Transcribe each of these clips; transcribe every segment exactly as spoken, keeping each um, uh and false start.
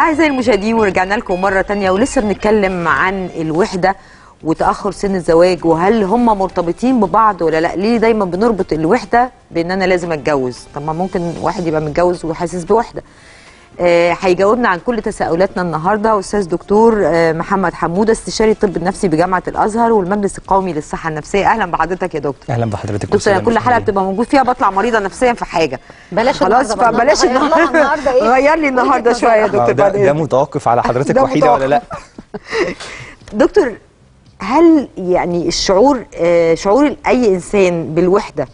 أعزائي المشاهدين، ورجعنا لكم مرة تانية ولسه بنتكلم عن الوحدة وتأخر سن الزواج، وهل هم مرتبطين ببعض ولا لا؟ ليه دايما بنربط الوحدة بأن أنا لازم أتجوز؟ طب ما ممكن واحد يبقى متجوز وحاسس بوحدة. هيجاوبنا آه عن كل تساؤلاتنا النهارده أستاذ دكتور آه محمد حمودة، استشاري الطب النفسي بجامعة الأزهر والمجلس القومي للصحة النفسية. أهلا بحضرتك يا دكتور. أهلا بحضرتك دكتور. كل حلقة بتبقى موجود فيها بطلع مريضة نفسيا في حاجة، بلاش خلاص، فبلاش النهارده إيه؟ غير لي النهارده شوية يا دكتور. ده, ده متوقف على حضرتك وحيدة ولا لا؟ دكتور، هل يعني الشعور آه شعور أي إنسان بالوحدة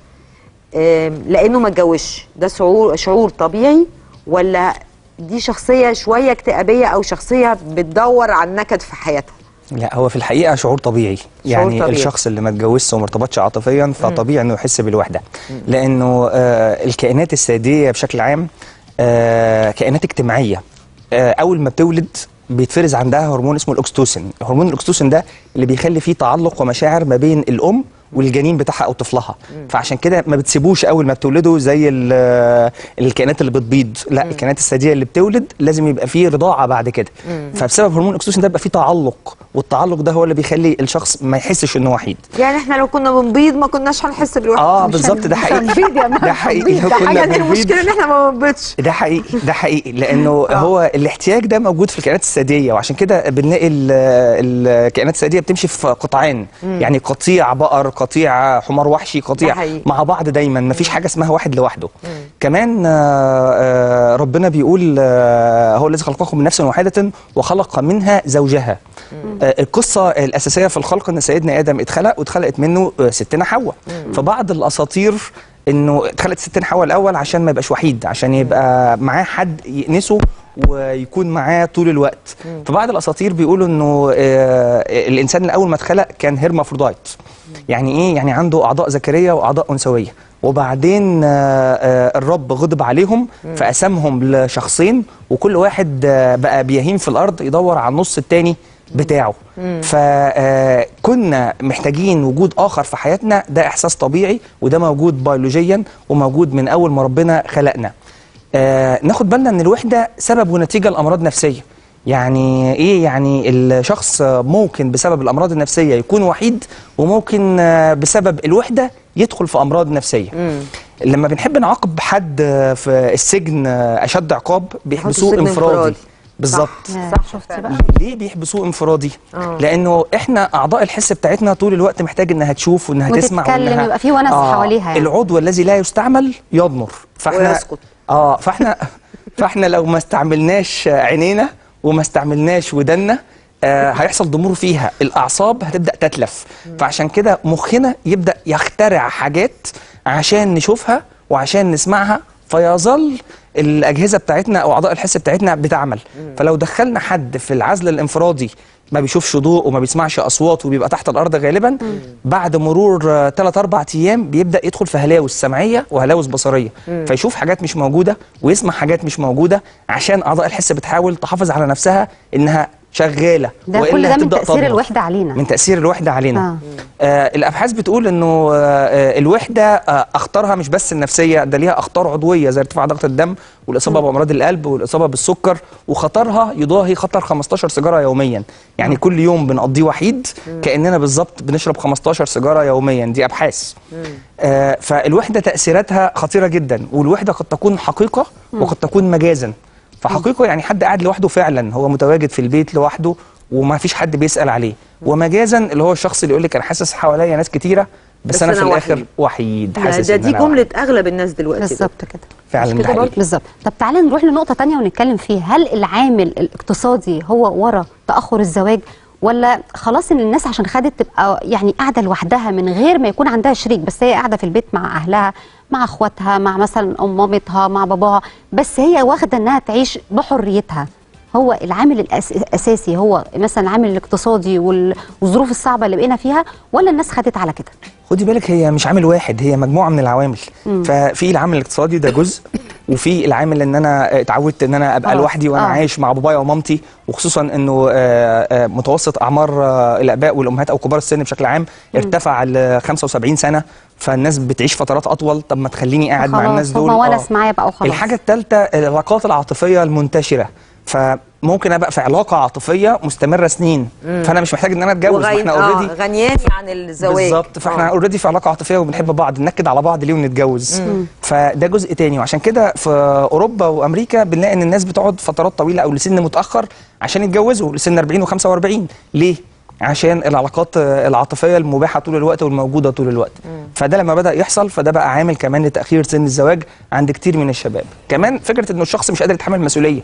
آه لأنه ما اتجوزش ده شعور شعور طبيعي، ولا دي شخصية شوية اكتئابية أو شخصية بتدور على النكد في حياتها؟ لا، هو في الحقيقة شعور طبيعي، يعني شعور طبيعي. الشخص اللي ما اتجوزش وما ارتبطش عاطفيا فطبيعي انه يحس بالوحدة، لأنه آه الكائنات السادية بشكل عام آه كائنات اجتماعية. آه أول ما بتولد بيتفرز عندها هرمون اسمه الأوكسيتوسين. هرمون الأوكسيتوسين ده اللي بيخلي فيه تعلق ومشاعر ما بين الأم والجنين بتاعها او طفلها، مم. فعشان كده ما بتسيبوش اول ما بتولده زي الكائنات اللي بتبيض، لا، مم. الكائنات الثدييه اللي بتولد لازم يبقى فيه رضاعه بعد كده، مم. فبسبب هرمون الأوكسيتوسين ده بيبقى فيه تعلق، والتعلق ده هو اللي بيخلي الشخص ما يحسش انه وحيد. يعني احنا لو كنا بنبيض ما كناش هنحس بالوحده. اه بالظبط، ده حقيقي. ده حقيقي، ده حاجه دي المشكله ان احنا ما بنبيضش. ده حقيقي، ده حقيقي، لانه هو الاحتياج ده موجود في الكائنات الثدييه، وعشان كده بنلاقي الكائنات الثدييه بتمشي في قطعين، مم. يعني قطيع بقر، قطيع حمار وحشي، قطيع مع بعض دايما، مفيش حاجه اسمها واحد لوحده. مم. كمان آآ ربنا بيقول هو الذي خلقكم من نفس واحده وخلق منها زوجها. القصه الاساسيه في الخلق ان سيدنا ادم اتخلق واتخلقت منه ستنا حواء، فبعض الاساطير انه اتخلقت ستين حواء الاول عشان ما يبقاش وحيد، عشان يبقى معاه حد يأنسه ويكون معاه طول الوقت. مم. فبعض الاساطير بيقولوا انه آه الانسان الاول ما اتخلق كان هيرمافرودايت. يعني ايه؟ يعني عنده اعضاء ذكريه واعضاء انثويه، وبعدين آه آه الرب غضب عليهم، مم. فقسمهم لشخصين، وكل واحد آه بقى بيهيم في الارض يدور على النص الثاني بتاعه. فكنا محتاجين وجود آخر في حياتنا، ده إحساس طبيعي وده موجود بيولوجيا وموجود من أول ما ربنا خلقنا. آه ناخد بالنا إن الوحدة سبب ونتيجة لأمراض نفسية. يعني إيه؟ يعني الشخص ممكن بسبب الأمراض النفسية يكون وحيد، وممكن بسبب الوحدة يدخل في أمراض نفسية. مم. لما بنحب نعاقب حد في السجن أشد عقاب بيحبسوه انفرادي. بالظبط، صح. شفتي بقى ليه بيحبسوه انفرادي؟ أوه. لانه احنا اعضاء الحس بتاعتنا طول الوقت محتاج انها تشوف وانها تسمع وانها يبقى في ونس آه حواليها. يعني العضو الذي لا يستعمل يضمر، فاحنا ويسقط. اه فاحنا فاحنا لو ما استعملناش عينينا وما استعملناش ودنا آه هيحصل ضمور فيها، الاعصاب هتبدا تتلف، فعشان كده مخنا يبدا يخترع حاجات عشان نشوفها وعشان نسمعها، فيظل الأجهزة بتاعتنا أو أعضاء الحس بتاعتنا بتعمل. فلو دخلنا حد في العزل الانفرادي ما بيشوفش ضوء وما بيسمعش أصوات وبيبقى تحت الأرض غالبا، مم. بعد مرور ثلاثة أربعة أيام بيبدأ يدخل في هلاوس سمعية وهلاوس بصرية، مم. فيشوف حاجات مش موجودة ويسمع حاجات مش موجودة، عشان أعضاء الحس بتحاول تحافظ على نفسها إنها شغاله. ده كل ده من تاثير الوحده علينا، من تاثير الوحده علينا. آه. آه الابحاث بتقول انه آه الوحده آه اخطارها مش بس النفسيه، ده ليها اخطار عضويه زي ارتفاع ضغط الدم والاصابه بامراض القلب والاصابه بالسكر، وخطرها يضاهي خطر خمستاشر سيجاره يوميا. يعني مم. كل يوم بنقضيه وحيد كاننا بالظبط بنشرب خمستاشر سيجاره يوميا، دي ابحاث. آه فالوحده تاثيراتها خطيره جدا، والوحده قد تكون حقيقه مم. وقد تكون مجازا. فحقيقه يعني حد قاعد لوحده فعلا، هو متواجد في البيت لوحده وما فيش حد بيسأل عليه، ومجازا اللي هو الشخص اللي يقول لك انا حاسس حواليا ناس كتيره بس, بس انا في الاخر وحيد. حاسس ده، دي جمله اغلب الناس دلوقتي بالظبط كده فعلا، ده حقيقي بالظبط. طب تعالى نروح لنقطه ثانيه ونتكلم فيها، هل العامل الاقتصادي هو ورا تاخر الزواج، ولا خلاص ان الناس عشان خدت تبقى يعني قاعده لوحدها من غير ما يكون عندها شريك، بس هي قاعده في البيت مع اهلها مع اخواتها مع مثلا ام مامتها مع باباها، بس هي واخده انها تعيش بحريتها؟ هو العامل الاساسي هو مثلا العامل الاقتصادي والظروف الصعبه اللي بقينا فيها، ولا الناس خدت على كده؟ خدي بالك، هي مش عامل واحد، هي مجموعه من العوامل. مم. ففي العامل الاقتصادي ده جزء، وفي العامل ان انا اتعودت ان انا ابقى آه. لوحدي وانا آه. عايش مع بابايا ومامتي، وخصوصا انه متوسط اعمار الاباء والامهات او كبار السن بشكل عام ارتفع ل خمسة وسبعين سنه، فالناس بتعيش فترات اطول. طب ما تخليني قاعد مع الناس دول. خلاص، هما ونس معايا بقى وخلاص. الحاجه الثالثه العلاقات العاطفيه المنتشره، ف ممكن ابقى في علاقه عاطفيه مستمره سنين، مم. فانا مش محتاج ان انا اتجوز، احنا اوريدي غنياني عن الزواج بالظبط، فاحنا اوريدي في علاقه عاطفيه وبنحب بعض، ننكد على بعض ليه ونتجوز؟ مم. فده جزء تاني، وعشان كده في اوروبا وامريكا بنلاقي ان الناس بتقعد فترات طويله او لسن متاخر عشان يتجوزوا، لسن أربعين وخمسة وأربعين، ليه؟ عشان العلاقات العاطفيه المباحه طول الوقت والموجوده طول الوقت. مم. فده لما بدا يحصل فده بقى عامل كمان لتاخير سن الزواج عند كتير من الشباب. كمان فكره انه الشخص مش قادر يتحمل المسؤوليه،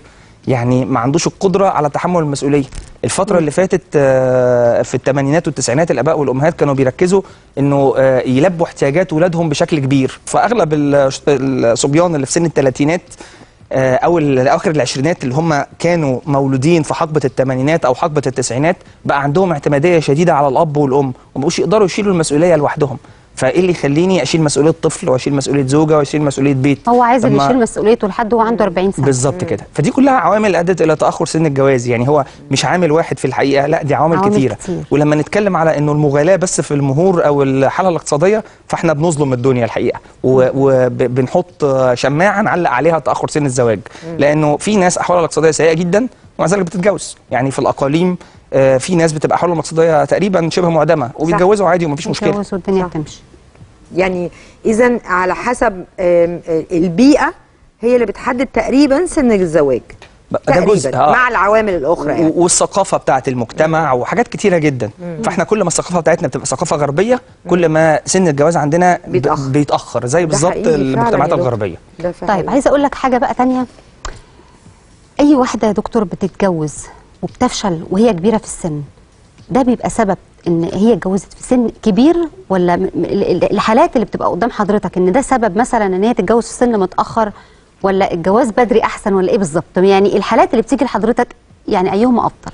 يعني ما عندوش القدره على تحمل المسؤوليه. الفتره اللي فاتت في الثمانينات والتسعينات الاباء والامهات كانوا بيركزوا انه يلبوا احتياجات اولادهم بشكل كبير، فاغلب الصبيان اللي في سن الثلاثينات او اواخر العشرينات اللي هم كانوا مولودين في حقبه الثمانينات او حقبه التسعينات بقى عندهم اعتماديه شديده على الاب والام، وما بقوش يقدروا يشيلوا المسؤوليه لوحدهم. فايه اللي يخليني اشيل مسؤوليه طفل واشيل مسؤوليه زوجه واشيل مسؤوليه بيت؟ هو عايز يشيل مسؤوليته لحد هو عنده أربعين سنة بالظبط كده. فدي كلها عوامل ادت الى تاخر سن الجواز، يعني هو مش عامل واحد في الحقيقه، لا دي عوامل, عوامل كتيره كتير. ولما نتكلم على انه المغالاه بس في المهور او الحاله الاقتصاديه فاحنا بنظلم الدنيا الحقيقه، وبنحط شماعه نعلق عليها تاخر سن الزواج، لانه في ناس احوالها الاقتصاديه سيئه جدا ومع ذلك بتتجوز. يعني في الاقاليم في ناس بتبقى حالهم الاقتصاديه تقريبا شبه معدمه وبيتجوزوا عادي ومفيش مشكله، بيتجوزوا والدنيا بتمشي. يعني اذا على حسب البيئه هي اللي بتحدد تقريبا سن الزواج تقريبا مع العوامل الاخرى يعني، والثقافه بتاعه المجتمع وحاجات كتيره جدا. مم. فاحنا كل ما الثقافه بتاعتنا بتبقى ثقافه غربيه كل ما سن الجواز عندنا بيتاخر, بيتأخر زي بالظبط المجتمعات الغربيه. طيب عايزه اقول لك حاجه بقى ثانيه، اي واحده يا دكتور بتتجوز وبتفشل وهي كبيره في السن، ده بيبقى سبب ان هي اتجوزت في سن كبير، ولا الحالات اللي بتبقى قدام حضرتك ان ده سبب مثلا ان هي تتجوز في سن متاخر، ولا الجواز بدري احسن، ولا ايه بالظبط؟ يعني الحالات اللي بتيجي لحضرتك يعني ايهم افضل؟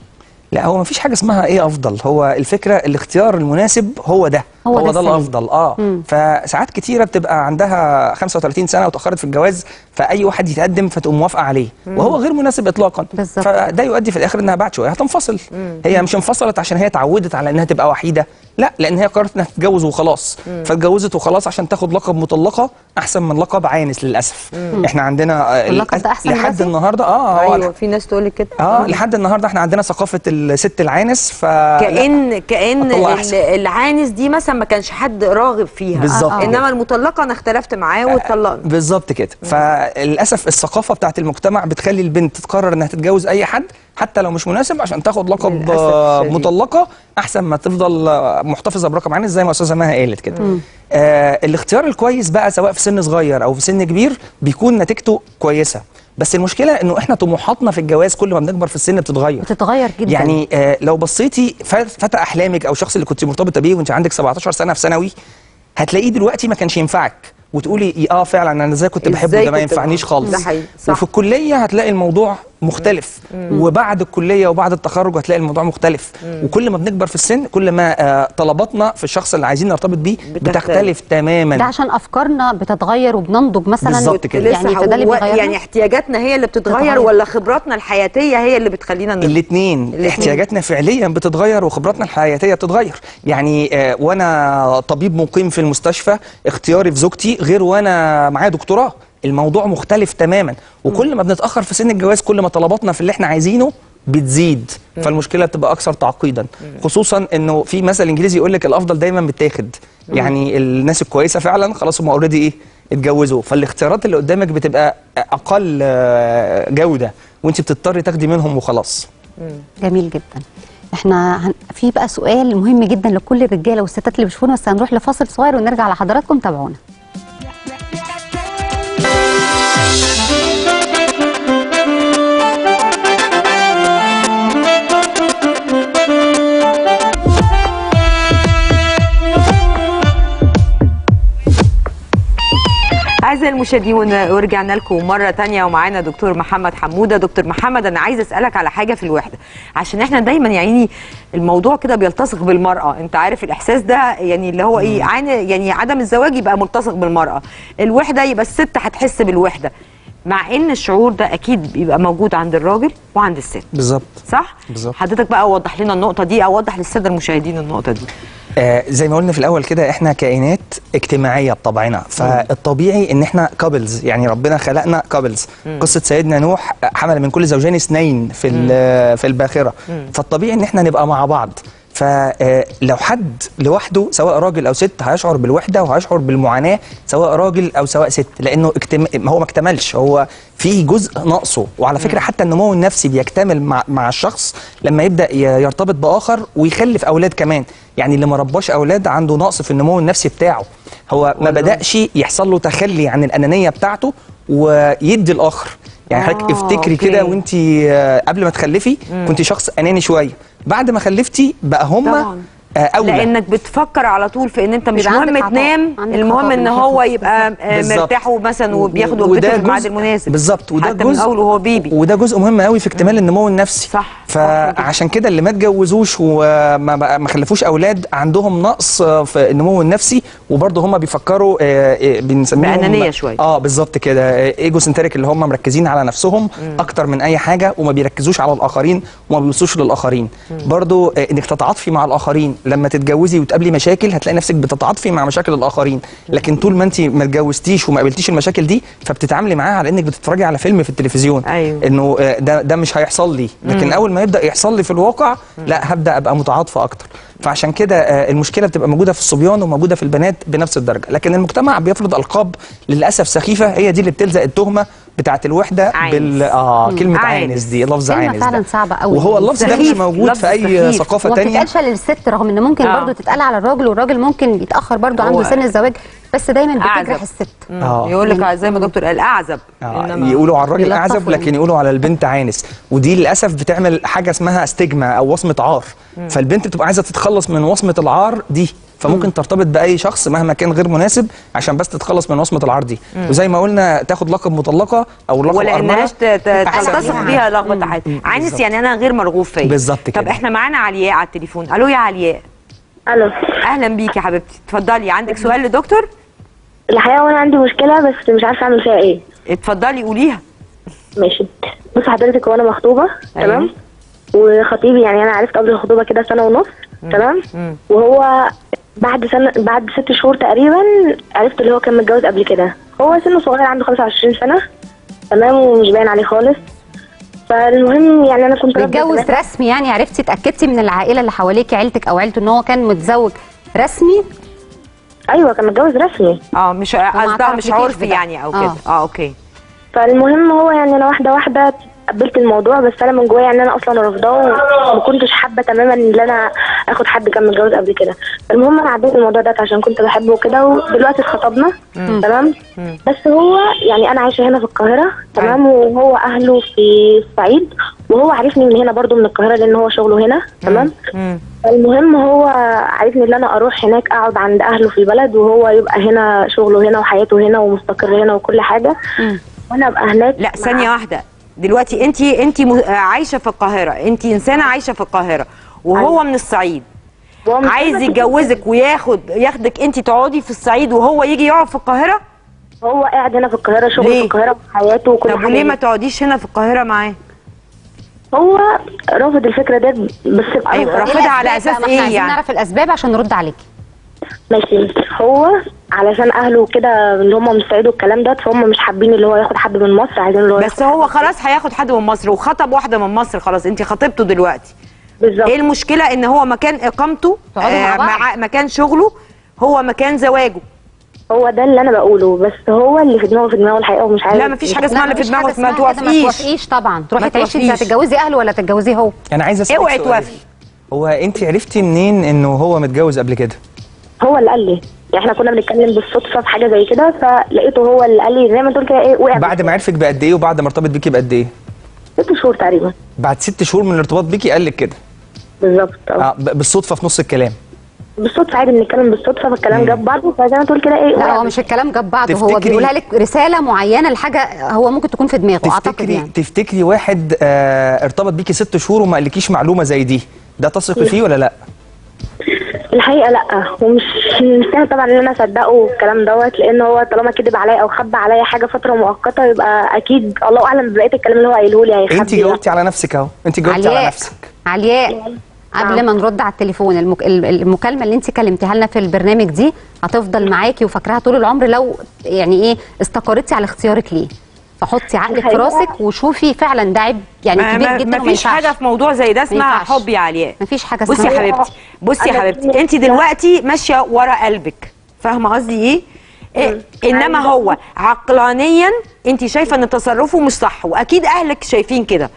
لا هو مفيش حاجه اسمها ايه افضل، هو الفكره الاختيار المناسب هو ده هو, هو ده, ده الافضل. اه مم. فساعات كتيره بتبقى عندها خمسة وثلاثين سنة وتاخرت في الجواز، فاي واحد يتقدم فتقوم موافقه عليه مم. وهو غير مناسب اطلاقا بالزبط. فده يؤدي في الاخر انها بعد شويه هتنفصل. مم. هي مش انفصلت عشان هي اتعودت على انها تبقى وحيده، لا لان هي قررت انها تتجوز وخلاص، فاتجوزت وخلاص عشان تاخد لقب مطلقه احسن من لقب عائنس للاسف. مم. احنا عندنا اللقب ده احسن لحد النهارده. اه ايوه على... في ناس تقول لك كده. اه لحد النهارده احنا عندنا ثقافه الست العانس، ف كان كان العانس دي مثلا ما كانش حد راغب فيها بالظبط، آه. انما المطلقه انا اختلفت معاه واتطلقنا بالظبط كده. فللاسف الثقافه بتاعه المجتمع بتخلي البنت تقرر انها تتجوز اي حد حتى لو مش مناسب عشان تاخد لقب مطلقه احسن ما تفضل محتفظه برقم عانس زي ما استاذه مها قالت كده. آه الاختيار الكويس بقى سواء في سن صغير او في سن كبير بيكون نتيجته كويسه، بس المشكله انه احنا طموحاتنا في الجواز كل ما بنكبر في السن بتتغير بتتغير جدا. يعني آه لو بصيتي فتى احلامك او الشخص اللي كنت مرتبطه بيه وانت عندك سبعتاشر سنة في ثانوي هتلاقيه دلوقتي ما كانش ينفعك وتقولي اه فعلا انا ازاي كنت بحبه، ده ما ينفعنيش خالص. وفي الكليه هتلاقي الموضوع مختلف، مم. وبعد الكليه وبعد التخرج هتلاقي الموضوع مختلف. مم. وكل ما بنكبر في السن كل ما آه طلباتنا في الشخص اللي عايزين نرتبط بيه بتختلف تماما، ده عشان افكارنا بتتغير وبننضج مثلا بالظبط كده. يعني فده اللي بيغيرنا، يعني احتياجاتنا هي اللي بتتغير, بتتغير ولا خبراتنا الحياتيه هي اللي بتخلينا الاثنين؟ احتياجاتنا فعليا بتتغير وخبراتنا الحياتيه بتتغير. يعني آه وانا طبيب مقيم في المستشفى اختياري في زوجتي غير وانا معايا دكتوراه، الموضوع مختلف تماما. وكل ما بنتاخر في سن الجواز كل ما طلباتنا في اللي احنا عايزينه بتزيد، فالمشكله بتبقى اكثر تعقيدا، خصوصا انه في مثل انجليزي يقول لك الافضل دايما بتاخد. يعني الناس الكويسه فعلا خلاص هم اوريدي ايه اتجوزوا، فالاختيارات اللي قدامك بتبقى اقل جوده وانت بتضطري تاخدي منهم وخلاص. جميل جدا. احنا هن... في بقى سؤال مهم جدا لكل الرجاله والستات اللي بيشوفونا، بس هنروح لفاصل صغير ونرجع لحضراتكم، تابعونا. أعزائي المشاهدين ورجعنا لكم مرة تانية ومعانا دكتور محمد حمودة. دكتور محمد أنا عايز أسألك على حاجة في الوحدة، عشان إحنا دايما يعني الموضوع كده بيلتصق بالمرأة، أنت عارف الإحساس ده يعني اللي هو إيه، يعني عدم الزواج يبقى ملتصق بالمرأة، الوحدة يبقى الست هتحس بالوحدة، مع إن الشعور ده أكيد بيبقى موجود عند الراجل وعند الست بالظبط، صح؟ بالظبط. حضرتك بقى وضح لنا النقطة دي أو وضح للسادة المشاهدين النقطة دي. آه زي ما قلنا في الاول كده احنا كائنات اجتماعيه بطبعنا، فالطبيعي ان احنا كابلز، يعني ربنا خلقنا كابلز. قصه سيدنا نوح حمل من كل زوجين اثنين في في الباخره، فالطبيعي ان احنا نبقى مع بعض. فلو حد لوحده سواء راجل او ست هيشعر بالوحده وهيشعر بالمعاناه، سواء راجل او سواء ست، لانه اكتم... هو ما اكتملش، هو في جزء ناقصه. وعلى فكره حتى النمو النفسي بيكتمل مع مع الشخص لما يبدا يرتبط باخر ويخلف اولاد كمان. يعني اللي ما رباش اولاد عنده نقص في النمو النفسي بتاعه، هو ما بداش يحصل له تخلي عن الانانيه بتاعته ويدي الاخر. يعني حضرتك افتكري كده وانت قبل ما تخلفي كنت شخص اناني شويه، بعد ما خلفتي بقى هم اولى، لانك بتفكر على طول في ان انت مش مهم تنام، المهم ان هو يبقى مرتاح مثلا وبياخد وجبته في الميعاد المناسب. بالظبط، وده جزء وهو بيبي، وده جزء مهم قوي في اكتمال النمو النفسي. صح. فعشان كده اللي ما اتجوزوش وما خلفوش اولاد عندهم نقص في النمو النفسي، وبرضه هم بيفكروا بنسميهم انانيه شويه. اه بالظبط كده، ايجو سنتريك، اللي هم مركزين على نفسهم م. اكتر من اي حاجه، وما بيركزوش على الاخرين وما بيبصوش للاخرين. برضه انك تتعاطفي مع الاخرين، لما تتجوزي وتقابلي مشاكل هتلاقي نفسك بتتعاطفي مع مشاكل الاخرين، لكن طول ما انت ما اتجوزتيش وما قابلتيش المشاكل دي فبتتعاملي معاها على انك بتتفرجي على فيلم في التلفزيون. أيوه. انه ده ده مش هيحصل لي، لكن مم. اول ما يبدا يحصل لي في الواقع لا هبدا ابقى متعاطفه اكتر. فعشان كده المشكله بتبقى موجوده في الصبيان وموجوده في البنات بنفس الدرجه، لكن المجتمع بيفرض القاب للاسف سخيفه، هي دي اللي بتلزق التهمه بتاعه الوحده بال اه كلمه عانس. عانس دي لفظ عانس فعلا صعبه قوي، وهو اللفظ ده مش موجود في اي ثقافه ثانيه، وما للست رغم ان ممكن آه. برضه تتقال على الراجل، والراجل ممكن يتاخر برضه عنده سن الزواج، بس دايما بتجرح الست. آه. يقول لك زي ما الدكتور قال اعزب، آه. يقولوا على الراجل اعزب لكن يقولوا على البنت عانس، ودي للاسف بتعمل حاجه اسمها استجما او وصمه عار. مم. فالبنت بتبقى عايزه تتخلص من وصمه العار دي، فممكن ترتبط باي شخص مهما كان غير مناسب عشان بس تتخلص من وصمه العار دي. مم. وزي ما قلنا تاخد لقب مطلقه او لقب ارمله، ولا اناش تلتصق بيها لقب تحت عانس، يعني انا غير مرغوب فيا. بالظبط كده. طب احنا معانا علياء على التليفون. الو يا علياء. الو، اهلا بيكي يا حبيبتي، اتفضلي. عندك سؤال لدكتور؟ الحقيقه وانا عندي مشكله بس مش عارفه اعمل فيها ايه. اتفضلي قوليها. ماشي، بص حضرتك، وانا مخطوبه تمام، وخطيبي يعني انا عرفت قبل الخطوبه كده سنه ونص تمام، وهو بعد سنه بعد ست شهور تقريبا عرفت اللي هو كان متجوز قبل كده. هو سنه صغير، عنده خمسة وعشرين سنه تمام، ومش باين عليه خالص. فالمهم يعني انا كنت متجوز رسمي، يعني عرفتي اتاكدتي من العائله اللي حواليكي، عيلتك او عيلته، ان هو كان متزوج رسمي؟ ايوه كان متجوز رسمي. اه مش قصدها مش عرفي يعني او كده. اه, آه اوكي. فالمهم هو يعني انا واحده واحده قبلت الموضوع، بس انا من جوايا يعني انا اصلا رافضاه وما كنتش حابه تماما ان انا اخد حد كان متجوز قبل كده. المهم انا عديت الموضوع ده عشان كنت بحبه وكده، ودلوقتي اتخطبنا تمام، بس هو يعني انا عايشه هنا في القاهره تمام، وهو اهله في الصعيد، وهو عارفني من هنا برضو من القاهره لان هو شغله هنا تمام. المهم هو عايزني ان انا اروح هناك اقعد عند اهله في البلد، وهو يبقى هنا شغله هنا وحياته هنا ومستقر هنا وكل حاجه، وانا ابقى هناك. لا ثانيه واحده، دلوقتي انت انت عايشه في القاهره، انت انسانه عايشه في القاهره، وهو من الصعيد عايز يتجوزك وياخد ياخدك انت تقعدي في الصعيد وهو يجي يقعد في القاهره. هو قاعد هنا في القاهره، شغله في القاهره وحياته وكل حاجه. طب وليه ما تقعديش هنا في القاهره معاه؟ هو رافض الفكره دي بس. ايوه رافضها على اساس ايه يعني؟ عايزين نعرف الاسباب عشان نرد عليكي. ماشي، هو علشان اهله كده اللي هم من الصعيد والكلام ده، فهم مش حابين اللي هو ياخد حد من مصر، عايزين اللي هو بس هو خلاص هياخد حد من مصر وخطب واحده من مصر. خلاص انت خطبته دلوقتي. بالظبط. ايه المشكله ان هو مكان اقامته آه مع مكان شغله هو مكان زواجه، هو ده اللي انا بقوله، بس هو اللي في دماغه في دماغه الحقيقه ومش عارف. لا مفيش حاجه اسمها اللي في دماغه، ما توافقيش طبعا تروحي تعيشي، انت هتتجوزي اهله ولا تتجوزيه هو؟ انا عايزه اسالك، اوعي توافقي. هو انت عرفتي منين انه هو متجوز قبل كده؟ هو اللي قال لي، يعني احنا كنا بنتكلم بالصدفه في حاجه زي كده، فلقيته هو اللي قال لي زي ما تقول كده ايه، وقع. بعد ما عرفك بقد ايه وبعد ما ارتبط بيكي بقد ايه؟ ست شهور تقريبا. بعد ست شهور من الارتباط بيكي قال لك كده؟ بالظبط. اه بالصدفه في نص الكلام. بالصدفه عادي، بنتكلم بالصدفه فالكلام جاب بعضه، فزي ما تقول كده ايه. لا هو مش الكلام جاب بعضه، هو بيقولها لك رساله معينه لحاجه هو ممكن تكون في دماغه. اعتقد يعني تفتكري واحد آه ارتبط بيكي ست شهور وما قالكيش معلومه زي دي، ده تثقي فيه ولا لا؟ الحقيقه لا، ومش سهل طبعا ان انا اصدقه والكلام دوت، لان هو طالما كذب عليا او خبى عليا حاجه فتره مؤقته يبقى اكيد الله اعلم ببقيه الكلام اللي هو قايله لي هيخبي. انت جاوبتي على نفسك اهو، انت جاوبتي على نفسك. علياء قبل ما نرد على التليفون، المك... المكالمه اللي انت كلمتيها لنا في البرنامج دي هتفضل معاكي وفاكراها طول العمر لو يعني ايه استقرتي على اختيارك ليه. فحطي عقلك في راسك وشوفي فعلا ده عيب يعني كبير جدا. مفيش حاجه في موضوع زي ده اسمها حب يا علياء، مفيش حاجه اسمها. بصي يا حبيبتي، بصي يا حبيبتي، انت دلوقتي ماشيه ورا قلبك، فاهمه قصدي ايه؟ إيه؟ انما هو عقلانيا انت شايفه ان تصرفه مش صح، واكيد اهلك شايفين كده.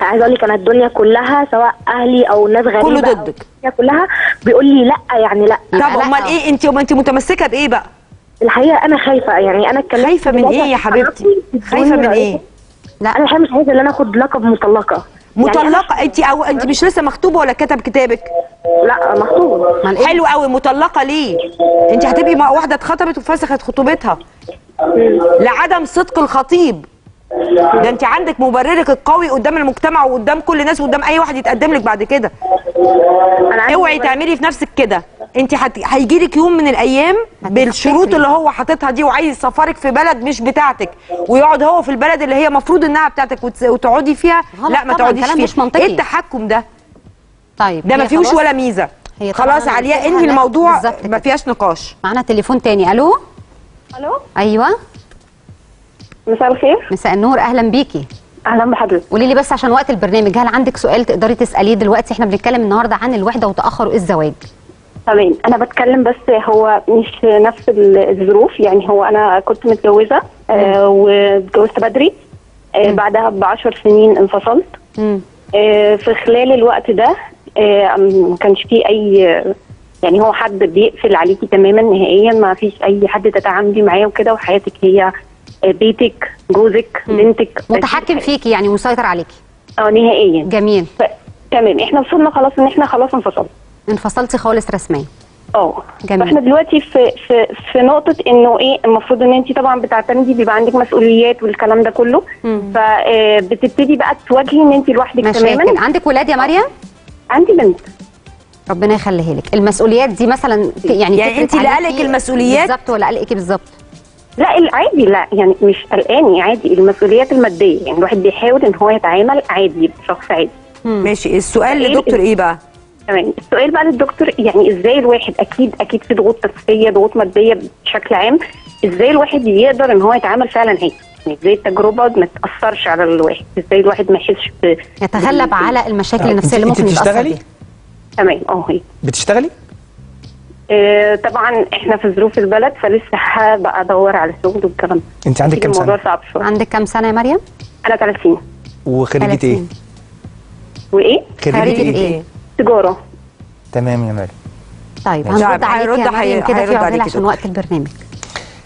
عايزه اقول لك انا الدنيا كلها سواء اهلي او ناس غريبه كله ضدك، كلها بيقول لي لا يعني لا. طب امال ايه انت انت متمسكه بايه بقى؟ الحقيقه انا خايفه، يعني انا اتكلمت خايفه من ايه يا حبيبتي؟ خايفه من ايه؟ لا انا الحقيقه مش عايزه ان انا اخد لقب مطلقه. مطلقه انت او انت مش لسه مخطوبه ولا كتب كتابك؟ لا مخطوبه. حلو قوي. مطلقه ليه؟ انت هتبقي واحده اتخطبت وفسخت خطوبتها لعدم صدق الخطيب. ده انت عندك مبررك القوي قدام المجتمع وقدام كل الناس وقدام اي واحد يتقدم لك بعد كده. اوعي تعملي في نفسك كده. انت هيجي لك يوم من الايام بالشروط اللي هو حاططها دي وعايز يسافرك في بلد مش بتاعتك، ويقعد هو في البلد اللي هي المفروض انها بتاعتك وتقعدي فيها. لا ما تقعديش فيها. مش منطقي ايه التحكم ده؟ طيب ده ما فيهوش ولا ميزه. خلاص علياء انهي الموضوع، ما فيهاش نقاش. معانا تليفون تاني. الو الو ايوه مساء الخير. مساء النور، اهلا بيكي. اهلا بحضرتك. قولي لي بس عشان وقت البرنامج، هل عندك سؤال تقدري تساليه دلوقتي؟ احنا بنتكلم النهارده عن الوحده وتاخر الزواج. تمام، انا بتكلم بس هو مش نفس الظروف، يعني هو انا كنت متجوزه آه واتجوزت بدري، آه بعدها ب عشر سنين انفصلت. آه في خلال الوقت ده آه ما كانش فيه اي يعني هو حد بيقفل عليكي تماما نهائيا، ما فيش اي حد تتعاملي معاه وكده، وحياتك هي بيتك، جوزك، بنتك، متحكم فيكي يعني مسيطر عليكي. اه نهائيا. جميل. ف... تمام، احنا وصلنا خلاص ان احنا خلاص انفصلنا. انفصلتي خالص رسميا. اه جميل. فاحنا دلوقتي في في في نقطه انه ايه، المفروض ان انت طبعا بتعتمدي، بيبقى عندك مسؤوليات والكلام ده كله، فبتبتدي بقى تواجهي ان انت لوحدك تماما. عندك ولاد يا مريم؟ عندي بنت. ربنا يخليها لك. المسؤوليات دي مثلا يعني يعني انت اللي قلقك المسؤوليات بالظبط ولا قلقك بالظبط؟ لا عادي، لا يعني مش قلقاني، عادي المسؤوليات الماديه، يعني الواحد بيحاول ان هو يتعامل عادي بشخص عادي. ماشي. السؤال لدكتور ايه بقى؟ تمام، السؤال بقى للدكتور يعني ازاي الواحد، اكيد اكيد في ضغوط نفسيه، ضغوط ماديه بشكل عام، ازاي الواحد يقدر ان هو يتعامل فعلا عادي؟ يعني ازاي التجربه ما تاثرش على الواحد؟ ازاي الواحد ما يحسش ب يتغلب على المشاكل النفسيه اللي ممكن تاثر فيه؟ تمام. اه هي بتشتغلي؟ إيه طبعا احنا في ظروف البلد، فلسه بقى ادور على شغل والكلام. انت عندك كام سنه؟ الموضوع صعب شويه. عندك كام سنه يا مريم؟ انا ثلاثين. وخريجه ايه؟ وايه؟ خريجه ايه؟ تجاره. تمام يا مريم. طيب هنرد عليك يا مريم كده في عزل عشان وقت البرنامج.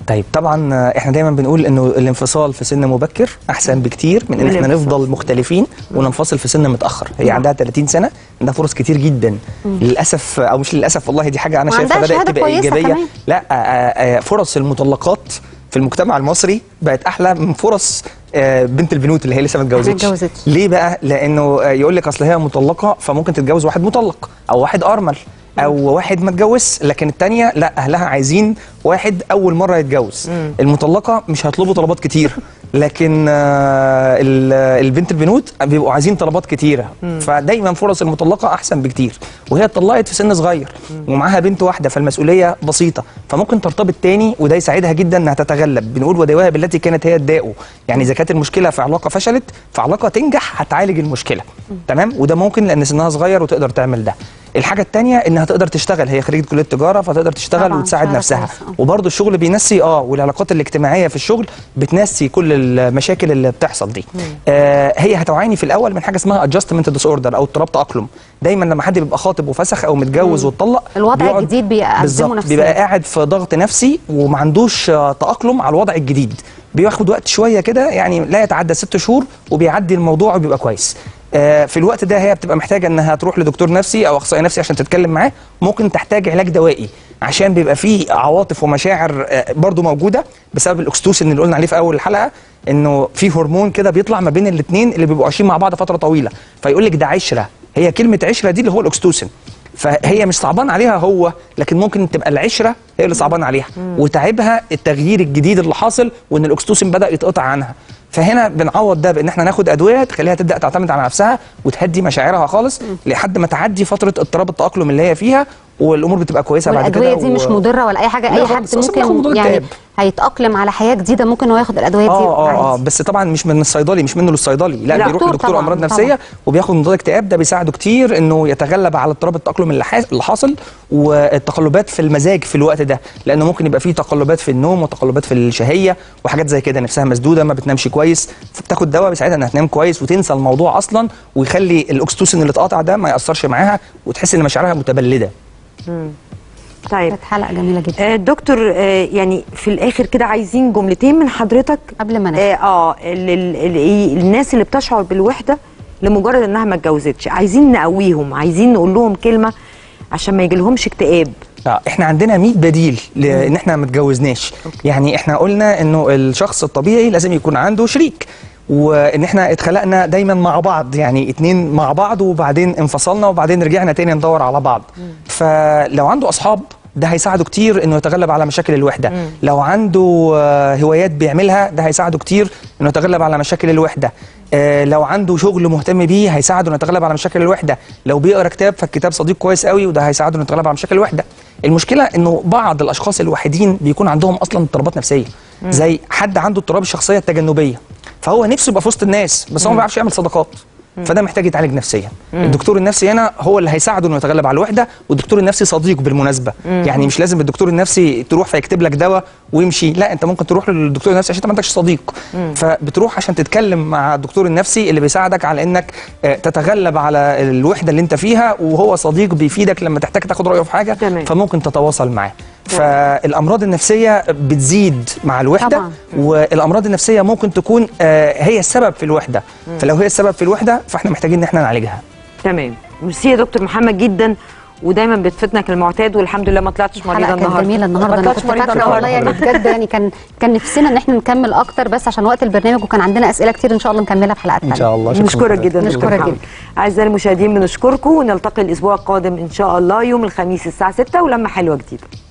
طيب طبعا احنا دايما بنقول انه الانفصال في سن مبكر احسن بكتير من ان احنا نفضل مختلفين وننفصل في سن متاخر. هي عندها ثلاثين سنه، عندها فرص كتير جدا للاسف، او مش للاسف والله، دي حاجه انا شايفها بدات تبقى ايجابيه. لا فرص المطلقات في المجتمع المصري بقت احلى من فرص بنت البنوت اللي هي لسه ما اتجوزتش. ليه بقى؟ لانه يقول لك اصل هي مطلقه فممكن تتجوز واحد مطلق او واحد ارمل او واحد ما اتجوزش، لكن الثانيه لا، اهلها عايزين واحد اول مره يتجوز. المطلقه مش هيطلبوا طلبات كتير، لكن البنت البنوت بيبقوا عايزين طلبات كتيره، فدايما فرص المطلقه احسن بكتير. وهي اتطلقت في سن صغير ومعاها بنت واحده، فالمسؤوليه بسيطه، فممكن ترتبط تاني وده يساعدها جدا انها تتغلب. بنقول ودواها بالتي كانت هي تداؤه، يعني اذا كانت المشكله في علاقه فشلت فعلاقه تنجح هتعالج المشكله. تمام، وده ممكن لان سنها صغير وتقدر تعمل ده. الحاجه الثانيه انها تقدر تشتغل، هي خريجه كليه تجاره فتقدر تشتغل وتساعد نفسها، وبرضه الشغل بينسي اه والعلاقات الاجتماعيه في الشغل بتنسي كل المشاكل اللي بتحصل دي. آه هي هتعاني في الاول من حاجه اسمها ادجستمنت ديس اوردر او اضطراب تاقلم. دايما لما حد بيبقى خاطب وفسخ او متجوز واتطلق الوضع الجديد بيقدمه نفسه، بيبقى قاعد في ضغط نفسي وما عندوش تاقلم على الوضع الجديد، بياخد وقت شويه كده، يعني لا يتعدى ست شهور وبيعدي الموضوع وبيبقى كويس. في الوقت ده هي بتبقى محتاجه انها تروح لدكتور نفسي او اخصائي نفسي عشان تتكلم معاه، ممكن تحتاج علاج دوائي عشان بيبقى فيه عواطف ومشاعر برضو موجوده بسبب الاوكسيتوسين اللي قلنا عليه في اول الحلقه، انه في هرمون كده بيطلع ما بين الاثنين اللي بيبقوا عايشين مع بعض فتره طويله، فيقول لك ده عشره. هي كلمه عشره دي اللي هو الاوكسيتوسين، فهي مش صعبان عليها هو، لكن ممكن تبقى العشره هي اللي صعبان عليها وتعبها التغيير الجديد اللي حاصل وان الاوكسيتوسين بدا يتقطع عنها. فهنا بنعوض ده بان احنا ناخد ادويه تخليها تبدا تعتمد على نفسها وتهدي مشاعرها خالص لحد ما تعدي فتره اضطراب التاقلم اللي هي فيها، والامور بتبقى كويسه بعد كده. الادويه دي و... مش مضره ولا اي حاجه، اي حد ممكن يعني تقاب. هيتاقلم على حياه جديده، ممكن هو ياخد الادويه دي. اه اه بس طبعا مش من الصيدلي، مش منه للصيدلي، لا, لا بيروح لدكتور امراض نفسيه وبياخد مضاد اكتئاب. ده بيساعده كتير انه يتغلب على اضطراب التاقلم اللي, حاس... اللي حاصل، والتقلبات في المزاج في الوقت ده، لانه ممكن يبقى فيه تقلبات في النوم وتقلبات في الشهيه وحاجات زي كده، نفسها مسدوده ما بتنامش كويس، فبتاخد دواء بيساعدها انها تنام كويس وتنسى الموضوع اصلا، ويخلي الاوكسيتوسين اللي اتقطع ده ما ياثرش معاها وتحس ان مشاعرها متبلده. امم طيب، كانت حلقه جميله جدا. آه دكتور، آه يعني في الاخر كده عايزين جملتين من حضرتك قبل ما ننام. اه, آه لل... الناس اللي بتشعر بالوحده لمجرد انها ما اتجوزتش، عايزين نقويهم، عايزين نقول لهم كلمه عشان ما يجيلهمش اكتئاب. اه احنا عندنا مية بديل لان احنا ما اتجوزناش. يعني احنا قلنا انه الشخص الطبيعي لازم يكون عنده شريك، وان احنا اتخلقنا دايما مع بعض، يعني اتنين مع بعض وبعدين انفصلنا وبعدين رجعنا تاني ندور على بعض. فلو عنده اصحاب ده هيساعده كتير انه يتغلب على مشاكل الوحده. مم. لو عنده هوايات بيعملها ده هيساعده كتير انه يتغلب على مشاكل الوحده. آه لو عنده شغل مهتم بيه هيساعده انه يتغلب على مشاكل الوحده. لو بيقرا كتاب فالكتاب صديق كويس قوي وده هيساعده انه يتغلب على مشاكل الوحده. المشكله انه بعض الاشخاص الوحيدين بيكون عندهم اصلا اضطرابات نفسيه، مم. زي حد عنده اضطراب الشخصيه التجنبيه، فهو نفسه يبقى في وسط الناس بس هو ما بيعرفش يعمل صداقات، فده محتاج يتعالج نفسيا. الدكتور النفسي هنا هو اللي هيساعده انه يتغلب على الوحده، والدكتور النفسي صديق بالمناسبه. مم. يعني مش لازم الدكتور النفسي تروح فيكتب لك دواء ويمشي، لا انت ممكن تروح للدكتور النفسي عشان انت ما عندكش صديق، مم. فبتروح عشان تتكلم مع الدكتور النفسي اللي بيساعدك على انك تتغلب على الوحده اللي انت فيها، وهو صديق بيفيدك لما تحتاج تاخد رايه في حاجه، جميل. فممكن تتواصل معاه. فالامراض النفسيه بتزيد مع الوحده طبعا. والامراض النفسيه ممكن تكون هي السبب في الوحده، فلو هي السبب في الوحده فاحنا محتاجين ان احنا نعالجها. تمام، ميرسي يا دكتور محمد جدا، ودايما بتفيدنا كالمعتاد، والحمد لله ما طلعتش مريضه النهارده. جميله النهارده، انا كنت فاكره والله يعني بجد يعني كان كان نفسنا ان احنا نكمل اكتر بس عشان وقت البرنامج، وكان عندنا اسئله كتير ان شاء الله نكملها في حلقات ثانيه ان شاء الله. نشكرك جدا، نشكرك جدا. اعزائي المشاهدين بنشكركم، ونلتقي الاسبوع القادم ان شاء الله يوم الخميس الساعه ستة ولما حلوه جديده.